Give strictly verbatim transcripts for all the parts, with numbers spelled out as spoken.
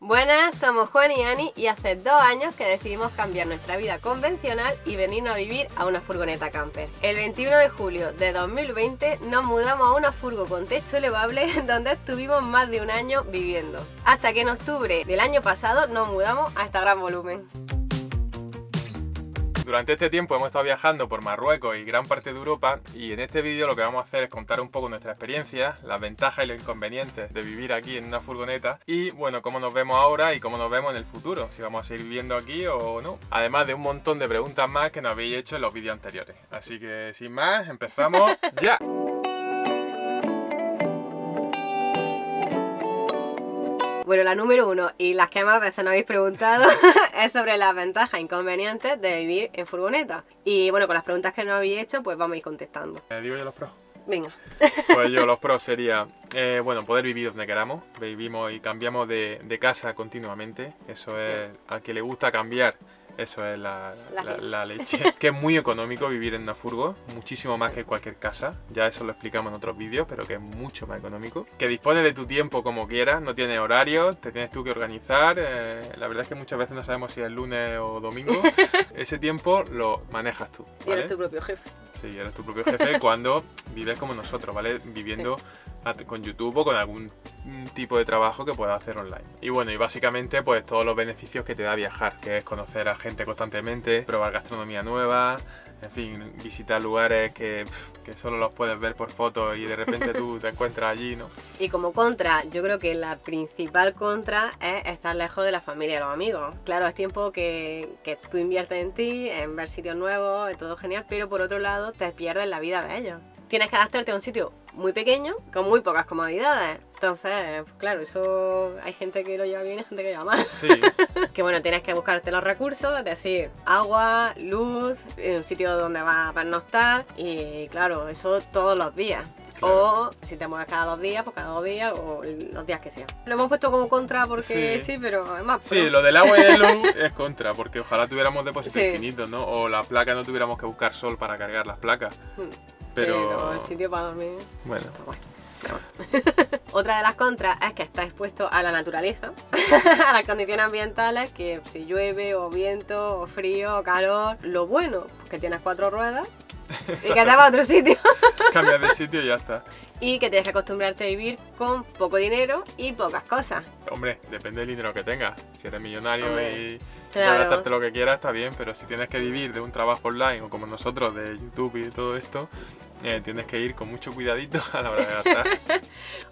Buenas, somos Juan y Ani y hace dos años que decidimos cambiar nuestra vida convencional y venirnos a vivir a una furgoneta camper. El veintiuno de julio de dos mil veinte nos mudamos a una furgo con techo elevable donde estuvimos más de un año viviendo, hasta que en octubre del año pasado nos mudamos a este gran volumen. Durante este tiempo hemos estado viajando por Marruecos y gran parte de Europa, y en este vídeo lo que vamos a hacer es contar un poco nuestra experiencia, las ventajas y los inconvenientes de vivir aquí en una furgoneta y, bueno, cómo nos vemos ahora y cómo nos vemos en el futuro, si vamos a seguir viviendo aquí o no. Además de un montón de preguntas más que nos habéis hecho en los vídeos anteriores. Así que, sin más, empezamos ya. Bueno, la número uno y las que más veces nos habéis preguntado es sobre las ventajas e inconvenientes de vivir en furgoneta. Y bueno, con las preguntas que nos habéis hecho, pues vamos a ir contestando. ¿Me digo yo los pros? Venga. Pues yo los pros sería, eh, bueno, poder vivir donde queramos. Vivimos y cambiamos de, de casa continuamente. Eso es, al que le gusta cambiar, eso es la, la, la, leche. la leche. Que es muy económico vivir en una furgo, muchísimo más que cualquier casa. Ya eso lo explicamos en otros vídeos, pero que es mucho más económico. Que dispones de tu tiempo como quieras, no tienes horario, te tienes tú que organizar. Eh, la verdad es que muchas veces no sabemos si es lunes o domingo. Ese tiempo lo manejas tú, ¿vale? Y eres tu propio jefe. Sí, eres tu propio jefe cuando vives como nosotros, ¿vale? Viviendo sí. con YouTube o con algún tipo de trabajo que puedas hacer online. Y bueno, y básicamente pues todos los beneficios que te da viajar, que es conocer a gente constantemente, probar gastronomía nueva, en fin, visitar lugares que, que solo los puedes ver por fotos y de repente tú te encuentras allí, ¿no? Y como contra, yo creo que la principal contra es estar lejos de la familia y los amigos. Claro, es tiempo que, que tú inviertes en ti, en ver sitios nuevos, es todo genial, pero por otro lado te pierdes la vida de ellos. Tienes que adaptarte a un sitio muy pequeño, con muy pocas comodidades. Entonces, pues claro, eso hay gente que lo lleva bien y gente que lo lleva mal. Sí. Que bueno, tienes que buscarte los recursos, es decir, agua, luz, un sitio donde vas a pernoctar y claro, eso todos los días. Claro. O si te mueves cada dos días, pues cada dos días o los días que sea. Lo hemos puesto como contra porque sí, sí pero es más. Sí, pero... lo del agua y el luz es contra, porque ojalá tuviéramos depósitos sí. infinitos, ¿no? O las placas, no tuviéramos que buscar sol para cargar las placas. Hmm. Pero... pero el sitio para dormir... Bueno. Está bueno. Otra de las contras es que está expuesto a la naturaleza, a las condiciones ambientales, que si llueve o viento o frío o calor. Lo bueno, pues que tienes cuatro ruedas y que te vas a otro sitio. Cambias de sitio y ya está. Y que tienes que acostumbrarte a vivir con poco dinero y pocas cosas. Hombre, depende del dinero que tengas. Si eres millonario Hombre. y claro. gastarte lo que quieras, está bien, pero si tienes que vivir de un trabajo online o como nosotros de YouTube y de todo esto, eh, tienes que ir con mucho cuidadito a la hora de gastar.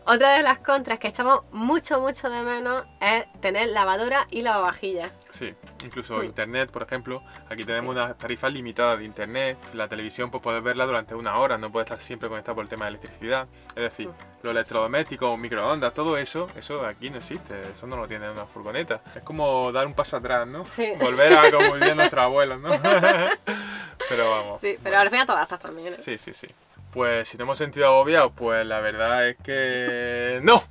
Otra de las contras que echamos mucho, mucho de menos es tener lavadora y lavavajillas. Sí, incluso mm. internet, por ejemplo. Aquí tenemos sí. unas tarifas limitadas de internet. La televisión, pues puedes verla durante una hora, no puedes estar siempre conectado por el tema de electricidad. Es decir, los electrodomésticos, microondas, todo eso, eso aquí no existe, eso no lo tiene en una furgoneta. Es como dar un paso atrás, ¿no? Sí. Volver a como vivían nuestros abuelos, ¿no? Pero vamos. Sí, pero bueno. al final te adaptas también, ¿eh? Sí, sí, sí. Pues si nos hemos sentido agobiados, pues la verdad es que... ¡No!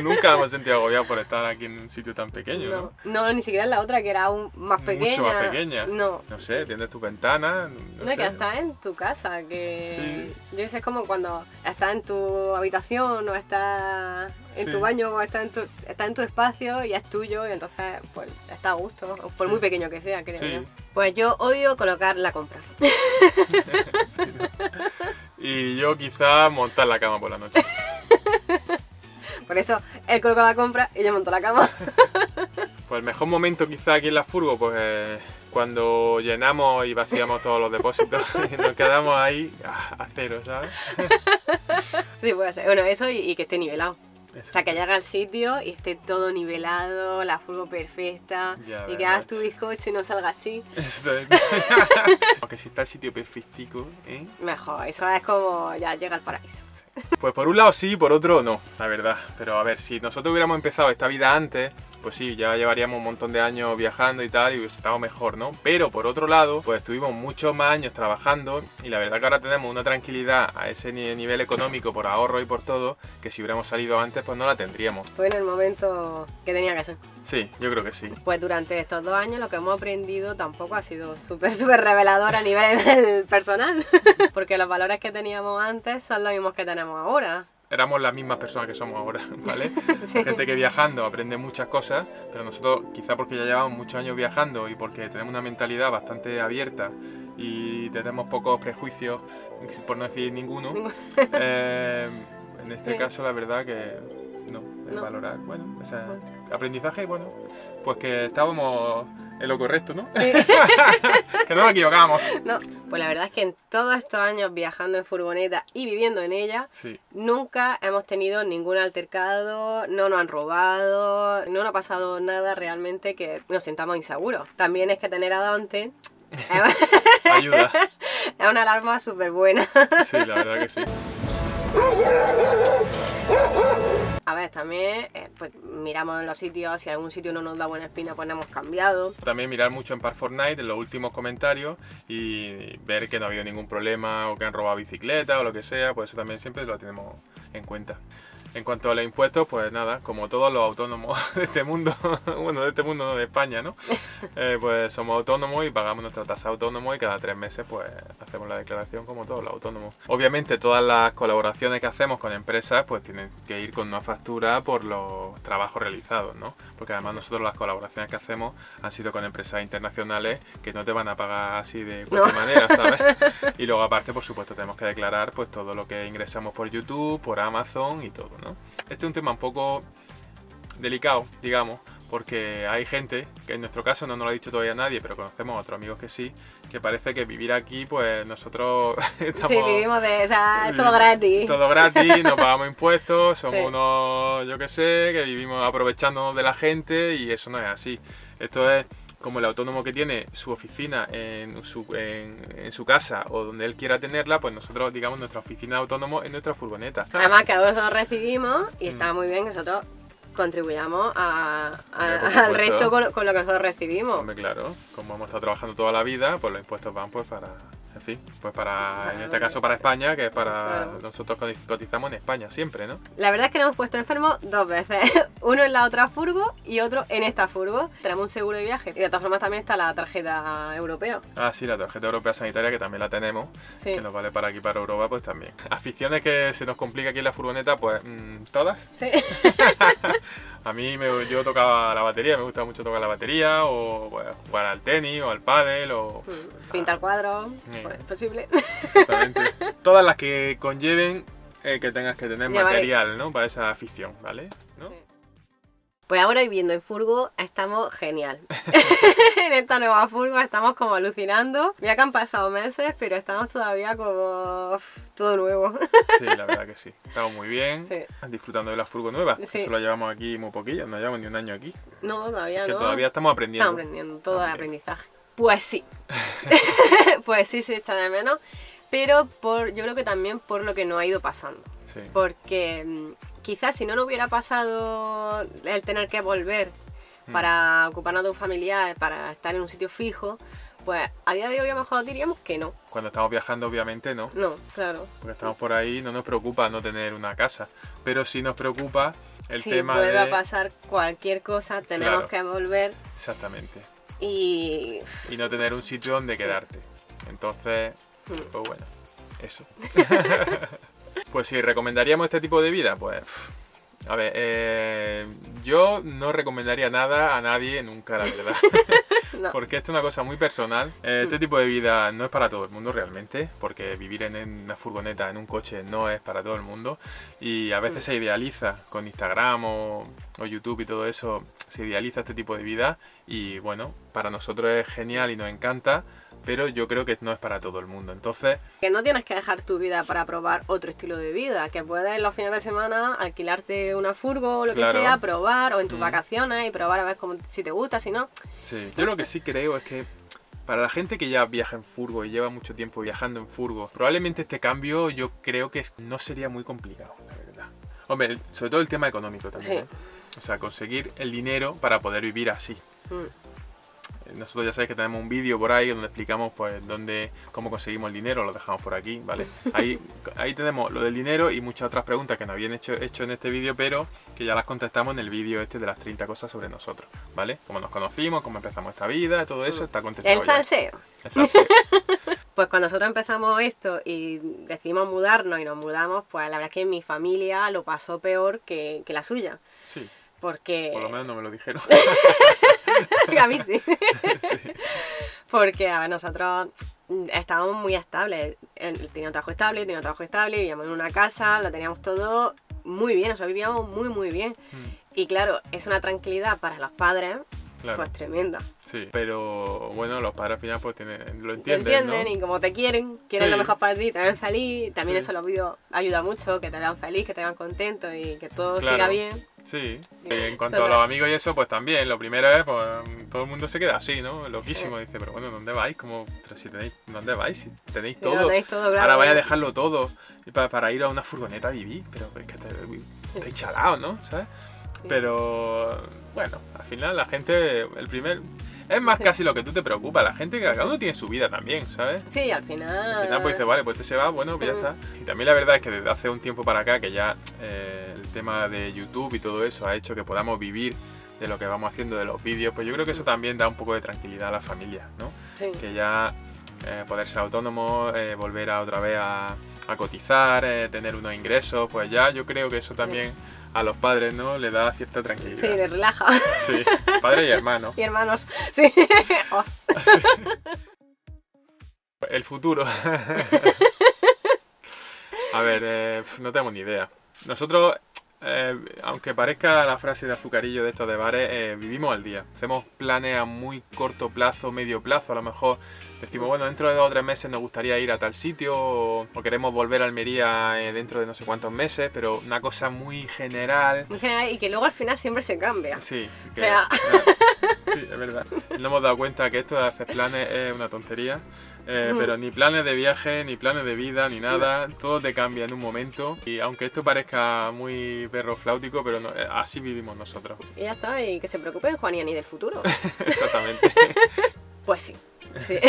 Nunca hemos sentido agobiados por estar aquí en un sitio tan pequeño. No, no, no ni siquiera en la otra, que era aún más pequeña. Mucho más pequeña. No. No sé, tienes tu ventana... No, no sé, que estás no. en tu casa, que... Sí. Yo sé, es como cuando estás en tu habitación o estás en sí. tu baño o estás en tu, estás en tu espacio y es tuyo y entonces, pues, está a gusto, por muy pequeño que sea, creo sí. yo. Pues yo odio colocar la compra. Sí, ¿no? Y yo quizá montar la cama por la noche. Por eso él colocó la compra y yo monto la cama. Pues el mejor momento quizá aquí en la furgo, pues eh, cuando llenamos y vaciamos todos los depósitos y nos quedamos ahí a cero, ¿sabes? Sí, puede ser. Bueno, eso y, y que esté nivelado. Eso. O sea, que llega al sitio y esté todo nivelado, la furgo perfecta, ya, y que hagas tu bizcocho y no salga así. Aunque si está el sitio perfectico, ¿eh? Mejor, eso es como ya llega al paraíso. Sí. Pues por un lado sí, por otro no, la verdad. Pero a ver, si nosotros hubiéramos empezado esta vida antes, pues sí, ya llevaríamos un montón de años viajando y tal, y hubiese estado mejor, ¿no? Pero por otro lado, pues estuvimos muchos más años trabajando y la verdad que ahora tenemos una tranquilidad a ese nivel económico por ahorro y por todo, que si hubiéramos salido antes, pues no la tendríamos. Fue en el momento que tenía que ser. Sí, yo creo que sí. Pues durante estos dos años lo que hemos aprendido tampoco ha sido súper, súper revelador a nivel personal, porque los valores que teníamos antes son los mismos que tenemos ahora. éramos las mismas personas que somos ahora, ¿vale? Sí. Hay gente que viajando aprende muchas cosas, pero nosotros, quizá porque ya llevamos muchos años viajando y porque tenemos una mentalidad bastante abierta y tenemos pocos prejuicios, por no decir ninguno, eh, en este sí. caso la verdad que... No, el no. valorar, bueno, o sea, bueno, aprendizaje, bueno, pues que estábamos en lo correcto, ¿no? Sí. Que no nos equivocamos. No, pues la verdad es que en todos estos años viajando en furgoneta y viviendo en ella, sí, nunca hemos tenido ningún altercado, no nos han robado, no nos ha pasado nada realmente que nos sintamos inseguros. También es que tener a Dante... Ayuda. Es una alarma súper buena. Sí, la verdad que sí. A ver, también eh, pues, miramos en los sitios, si algún sitio no nos da buena espina, pues hemos cambiado. También mirar mucho en Park Fortnite, en los últimos comentarios, y ver que no ha habido ningún problema o que han robado bicicleta o lo que sea, pues eso también siempre lo tenemos en cuenta. En cuanto a los impuestos, pues nada, como todos los autónomos de este mundo, bueno, de este mundo no, de España, ¿no? Eh, pues somos autónomos y pagamos nuestra tasa autónoma y cada tres meses pues hacemos la declaración como todos los autónomos. Obviamente todas las colaboraciones que hacemos con empresas pues tienen que ir con una factura por los trabajos realizados, ¿no? Porque además nosotros las colaboraciones que hacemos han sido con empresas internacionales que no te van a pagar así de cualquier no. manera, ¿sabes? Y luego aparte, por supuesto, tenemos que declarar pues todo lo que ingresamos por YouTube, por Amazon y todo, ¿no? Este es un tema un poco delicado, digamos, porque hay gente, que en nuestro caso no nos lo ha dicho todavía nadie, pero conocemos a otros amigos que sí, que parece que vivir aquí, pues nosotros estamos... Sí, vivimos de... O sea, es todo gratis. Todo gratis, no pagamos impuestos, somos sí. unos, yo qué sé, que vivimos aprovechándonos de la gente y eso no es así. Esto es como el autónomo que tiene su oficina en su, en, en su casa o donde él quiera tenerla, pues nosotros, digamos, nuestra oficina de autónomo es nuestra furgoneta. Además que nosotros recibimos y está muy bien que nosotros contribuyamos a, a, sí, al resto con, con lo que nosotros recibimos. Hombre, claro, como hemos estado trabajando toda la vida, pues los impuestos van pues para... En fin, pues para, para en este caso para España, que es para claro. nosotros cotizamos en España siempre, ¿no? La verdad es que nos hemos puesto enfermos dos veces, uno en la otra furgo y otro en esta furgo. Tenemos un seguro de viaje y de todas formas también está la tarjeta europea. Ah, sí, la tarjeta europea sanitaria que también la tenemos, sí. que nos vale para aquí, para Europa, pues también. Aficiones que se nos complica aquí en la furgoneta, pues mmm, todas. Sí. A mí me, yo tocaba la batería, me gusta mucho tocar la batería o bueno, jugar al tenis o al pádel o... Pintar cuadros, eh, pues, posible. Exactamente. Todas las que conlleven eh, que tengas que tener ya, material, vale. ¿no? Para esa afición, ¿vale? ¿No? Sí. Pues ahora viviendo en furgo estamos genial. En esta nueva furgo estamos como alucinando. Ya que han pasado meses, pero estamos todavía como todo nuevo. Sí, la verdad que sí. Estamos muy bien. Sí. Disfrutando de la furgo nueva. Sí. Eso lo llevamos aquí muy poquillo, no llevamos ni un año aquí. No, todavía es que no. Todavía estamos aprendiendo. Estamos aprendiendo, todo es aprendizaje. Pues sí. Pues sí, se echa de menos. Pero por, yo creo que también por lo que nos ha ido pasando. Sí. Porque... Quizás si no nos hubiera pasado el tener que volver para hmm. ocuparnos de un familiar, para estar en un sitio fijo, pues a día de hoy a lo mejor diríamos que no. Cuando estamos viajando obviamente no. No, claro. Porque estamos por ahí, no nos preocupa no tener una casa, pero sí nos preocupa el si tema de... Si vuelve a pasar cualquier cosa, tenemos claro. que volver. Exactamente. Y... y no tener un sitio donde sí. quedarte. Entonces, hmm. pues bueno, eso. Pues sí, ¿recomendaríamos este tipo de vida? Pues, a ver, eh, yo no recomendaría nada a nadie nunca, la verdad. No. Porque esto es una cosa muy personal. Eh, este tipo de vida no es para todo el mundo realmente, porque vivir en una furgoneta, en un coche, no es para todo el mundo. Y a veces se idealiza con Instagram o, o YouTube y todo eso, se idealiza este tipo de vida. Y bueno, para nosotros es genial y nos encanta, pero yo creo que no es para todo el mundo, entonces... Que no tienes que dejar tu vida para probar otro estilo de vida, que puedes los fines de semana alquilarte una furgo o lo claro. que sea, probar, o en tus mm. vacaciones y probar a ver cómo, si te gusta, si no... Sí, yo lo que sí creo es que para la gente que ya viaja en furgo y lleva mucho tiempo viajando en furgo, probablemente este cambio yo creo que no sería muy complicado, la verdad. Hombre, sobre todo el tema económico también, sí. ¿eh? O sea, conseguir el dinero para poder vivir así. Mm. Nosotros ya sabéis que tenemos un vídeo por ahí donde explicamos pues dónde, cómo conseguimos el dinero, lo dejamos por aquí, ¿vale? Ahí, ahí tenemos lo del dinero y muchas otras preguntas que nos habían hecho, hecho en este vídeo, pero que ya las contestamos en el vídeo este de las treinta cosas sobre nosotros, ¿vale? Cómo nos conocimos, cómo empezamos esta vida, todo eso está contestado. El salseo. Ya. El salseo. Pues cuando nosotros empezamos esto y decidimos mudarnos y nos mudamos, pues la verdad es que mi familia lo pasó peor que, que la suya. Sí. Porque... Por lo menos no me lo dijeron. A mí sí. Sí. Porque a ver, nosotros estábamos muy estables. Tenía un trabajo estable, tenía un trabajo estable, vivíamos en una casa, lo teníamos todo muy bien, nosotros vivíamos muy muy bien. Mm. Y claro, es una tranquilidad para los padres. Claro. Pues tremenda. Sí, pero bueno, los padres al final pues tienen, lo entienden, Lo entienden, ¿no? Y como te quieren, quieren sí. lo mejor para ti, te ven feliz. También sí. eso los vídeos ayuda mucho, que te vean feliz, que te vean contento y que todo claro. siga bien. Sí, y en cuanto Total. a los amigos y eso, pues también, lo primero es, pues todo el mundo se queda así, ¿no? Loquísimo, sí. dice, pero bueno, ¿dónde vais? Como, si tenéis, ¿dónde vais? Si tenéis sí, todo, tenéis todo claro, ahora vais a dejarlo todo para, para ir a una furgoneta a vivir, pero es que te, te he chalado, ¿no? ¿Sabes? Pero bueno, al final la gente, el primer... Es más casi lo que tú te preocupas, la gente que cada uno tiene su vida también, ¿sabes? Sí, al final... Al final pues dices, vale, pues este se va, bueno, pues ya está. Y también la verdad es que desde hace un tiempo para acá, que ya eh, el tema de YouTube y todo eso ha hecho que podamos vivir de lo que vamos haciendo, de los vídeos, pues yo creo que eso también da un poco de tranquilidad a las familias, ¿no? Sí. Que ya eh, poder ser autónomo, eh, volver a otra vez a, a cotizar, eh, tener unos ingresos, pues ya yo creo que eso también... Sí. A los padres, ¿no? Le da cierta tranquilidad. Sí, le relaja. Sí, padres y hermanos. Y hermanos, sí. Os. El futuro. A ver, eh, no tenemos ni idea. Nosotros, eh, aunque parezca la frase de azucarillo de estos de bares, eh, vivimos al día. Hacemos planes a muy corto plazo, medio plazo. A lo mejor decimos, bueno, dentro de dos o tres meses nos gustaría ir a tal sitio o, o queremos volver a Almería eh, dentro de no sé cuántos meses, pero una cosa muy general. Muy general y que luego al final siempre se cambia. Sí, que o sea... es, sí, es verdad. Nos hemos dado cuenta que esto de hacer planes es una tontería, eh, mm. pero ni planes de viaje, ni planes de vida, ni nada, todo te cambia en un momento. Y aunque esto parezca muy perro fláutico, pero no, así vivimos nosotros. Y ya está, y que se preocupen Juan y Ani del futuro. Exactamente. Pues sí. Sí. Sí.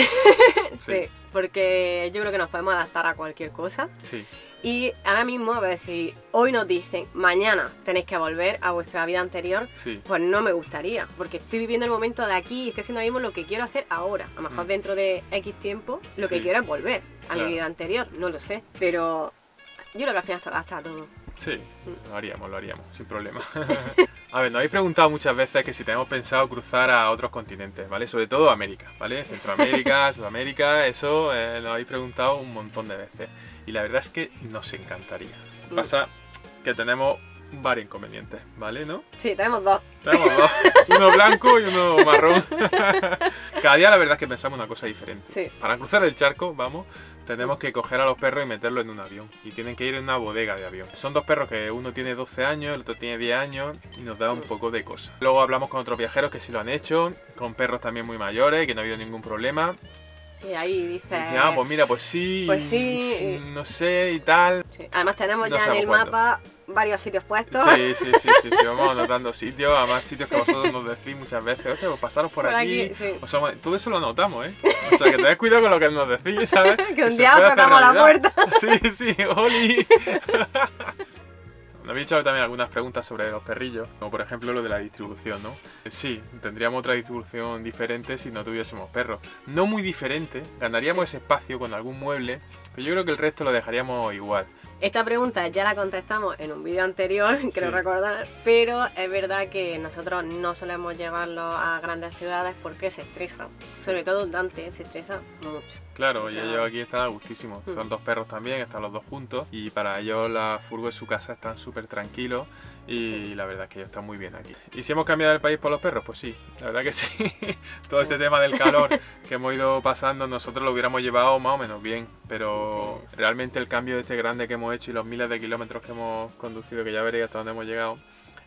Sí, porque yo creo que nos podemos adaptar a cualquier cosa. Sí. Y ahora mismo, a ver, si hoy nos dicen, mañana tenéis que volver a vuestra vida anterior, sí. pues no me gustaría, porque estoy viviendo el momento de aquí y estoy haciendo ahora mismo lo que quiero hacer ahora. A lo mejor mm. dentro de X tiempo lo sí. que quiero es volver a claro. mi vida anterior, no lo sé, pero yo creo que al final hasta, hasta todo. Sí, mm. lo haríamos, lo haríamos, sin problema. A ver, nos habéis preguntado muchas veces que si tenemos pensado cruzar a otros continentes, ¿vale? Sobre todo América, ¿vale? Centroamérica, Sudamérica, eso eh, nos habéis preguntado un montón de veces. Y la verdad es que nos encantaría. Pasa que tenemos varios inconvenientes, ¿vale? ¿No? Sí, tenemos dos. Tenemos dos. Uno blanco y uno marrón. Cada día la verdad es que pensamos una cosa diferente. Sí. Para cruzar el charco, vamos, tenemos que coger a los perros y meterlos en un avión. Y tienen que ir en una bodega de avión. Son dos perros que uno tiene doce años, el otro tiene diez años y nos da un poco de cosa. Luego hablamos con otros viajeros que sí lo han hecho, con perros también muy mayores, que no ha habido ningún problema. Y ahí dices... Ya, pues mira, pues sí, pues sí, no sé y tal. Sí. Además tenemos no ya en el cuánto. mapa varios sitios puestos. Sí, sí, sí, sí, sí, vamos anotando sitios, además sitios que vosotros nos decís muchas veces, hostia, pues pasaros por, por aquí. aquí sí. O sea, todo eso lo anotamos, ¿eh? O sea, que tened cuidado con lo que nos decís, ¿sabes? Que un día os tocamos la puerta. Sí, sí, oli. Nos habéis hecho también algunas preguntas sobre los perrillos, como por ejemplo lo de la distribución, ¿no? Sí, tendríamos otra distribución diferente si no tuviésemos perros. No muy diferente, ganaríamos ese espacio con algún mueble, pero yo creo que el resto lo dejaríamos igual. Esta pregunta ya la contestamos en un vídeo anterior, creo sí. recordar, pero es verdad que nosotros no solemos llevarlos a grandes ciudades porque se estresan. Sobre todo Dante se estresa mucho. Claro, o sea, y ellos aquí están gustísimos. Mm. Son dos perros también, están los dos juntos y para ellos la furgo de su casa están súper tranquilos y sí. la verdad es que ellos están muy bien aquí. ¿Y si hemos cambiado el país por los perros? Pues sí, la verdad que sí. Todo este tema del calor que hemos ido pasando nosotros lo hubiéramos llevado más o menos bien, pero sí. realmente el cambio de este grande que hemos hecho y los miles de kilómetros que hemos conducido, que ya veréis hasta dónde hemos llegado,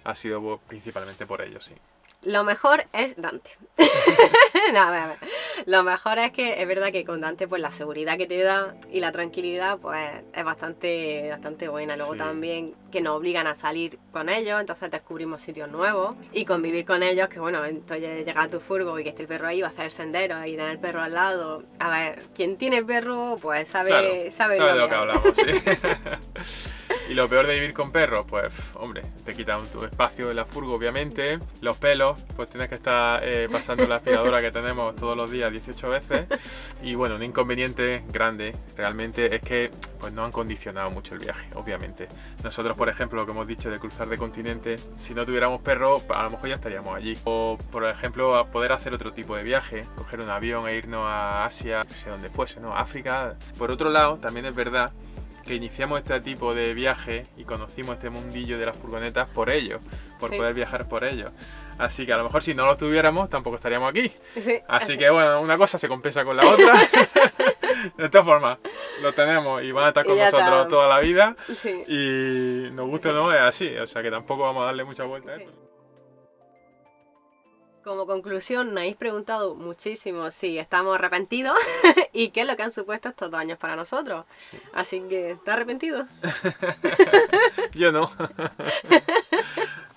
ha sido principalmente por ellos, sí. Lo mejor es Dante. No, a ver, a ver. Lo mejor es que es verdad que con Dante pues la seguridad que te da y la tranquilidad pues es bastante, bastante buena. Luego sí. también que nos obligan a salir con ellos, entonces descubrimos sitios nuevos y convivir con ellos, que bueno, entonces llega a tu furgo y que esté el perro ahí, va a hacer senderos y tener el perro al lado. A ver, quien tiene perro pues sabe, claro, sabe, sabe de lo que hablamos, sí. Y lo peor de vivir con perros, pues hombre, te quitan tu espacio de la furgo, obviamente. Los pelos, pues tienes que estar eh, pasando la aspiradora que tenemos todos los días dieciocho veces. Y bueno, un inconveniente grande realmente es que pues no han condicionado mucho el viaje, obviamente. Nosotros, por ejemplo, lo que hemos dicho de cruzar de continente, si no tuviéramos perros, a lo mejor ya estaríamos allí. O, por ejemplo, a poder hacer otro tipo de viaje, coger un avión e irnos a Asia, que sea donde fuese, ¿no? África. Por otro lado, también es verdad que iniciamos este tipo de viaje y conocimos este mundillo de las furgonetas por ellos, por sí. poder viajar por ellos. Así que a lo mejor si no los tuviéramos tampoco estaríamos aquí. Sí. Así que bueno, una cosa se compensa con la otra. De todas formas, lo tenemos y van a estar con nosotros toda la vida. Sí. Y nos gusta o sí. no, es así. O sea que tampoco vamos a darle mucha vuelta a sí. esto. Como conclusión, me habéis preguntado muchísimo si estamos arrepentidos y qué es lo que han supuesto estos dos años para nosotros. Sí. Así que, ¿estás arrepentido? Yo no.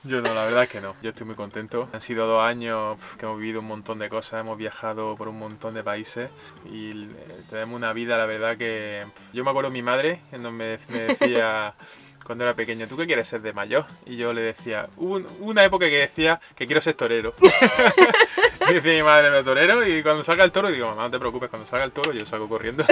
Yo no, la verdad es que no. Yo estoy muy contento. Han sido dos años que hemos vivido un montón de cosas, hemos viajado por un montón de países y tenemos una vida, la verdad que... Yo me acuerdo de mi madre, en donde me decía... Cuando era pequeño, ¿tú qué quieres ser de mayor? Y yo le decía, hubo un, una época que decía que quiero ser torero. Y decía mi madre, me torero, y cuando salga el toro, digo, mamá, no te preocupes, cuando salga el toro yo salgo corriendo.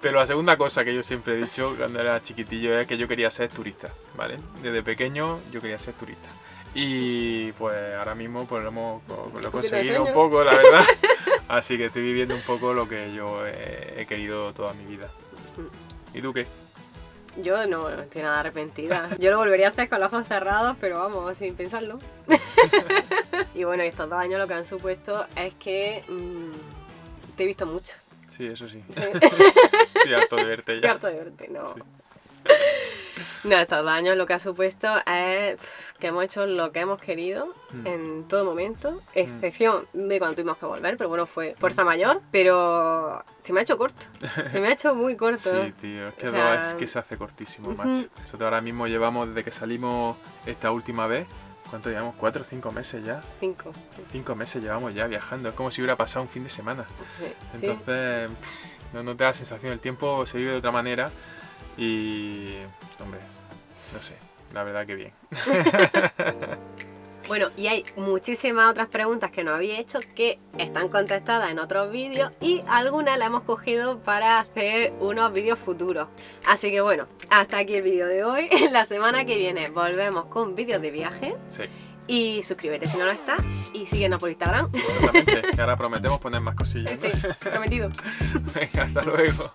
Pero la segunda cosa que yo siempre he dicho cuando era chiquitillo es que yo quería ser turista, ¿vale? Desde pequeño yo quería ser turista. Y pues ahora mismo pues, lo hemos lo he conseguido un poco, la verdad. Así que estoy viviendo un poco lo que yo he, he querido toda mi vida. ¿Y tú qué? Yo no, no estoy nada arrepentida. Yo lo volvería a hacer con los ojos cerrados, pero vamos, sin pensarlo. Y bueno, estos dos años lo que han supuesto es que mmm, te he visto mucho. Sí, eso sí. sí. Estoy harto de verte ya. Estoy harto de verte, no. Sí. No, estos dos años lo que ha supuesto es que hemos hecho lo que hemos querido mm. en todo momento, excepción mm. de cuando tuvimos que volver, pero bueno, fue fuerza mm. mayor, pero se me ha hecho corto, se me ha hecho muy corto. Sí, tío, es que, o sea... es que se hace cortísimo, uh-huh. macho. Nosotros ahora mismo llevamos, desde que salimos esta última vez, ¿cuánto llevamos? ¿Cuatro o cinco meses ya? Cinco. Cinco meses llevamos ya viajando, es como si hubiera pasado un fin de semana. Sí. Entonces, ¿sí? No, no te da la sensación, el tiempo se vive de otra manera. Y... hombre, no sé, la verdad que bien. Bueno, y hay muchísimas otras preguntas que nos habéis hecho que están contestadas en otros vídeos y algunas las hemos cogido para hacer unos vídeos futuros. Así que bueno, hasta aquí el vídeo de hoy. La semana que viene volvemos con vídeos de viaje. Sí. Y suscríbete si no lo estás y síguenos por Instagram. Exactamente, que ahora prometemos poner más cosillas. Sí, prometido. Venga, hasta luego.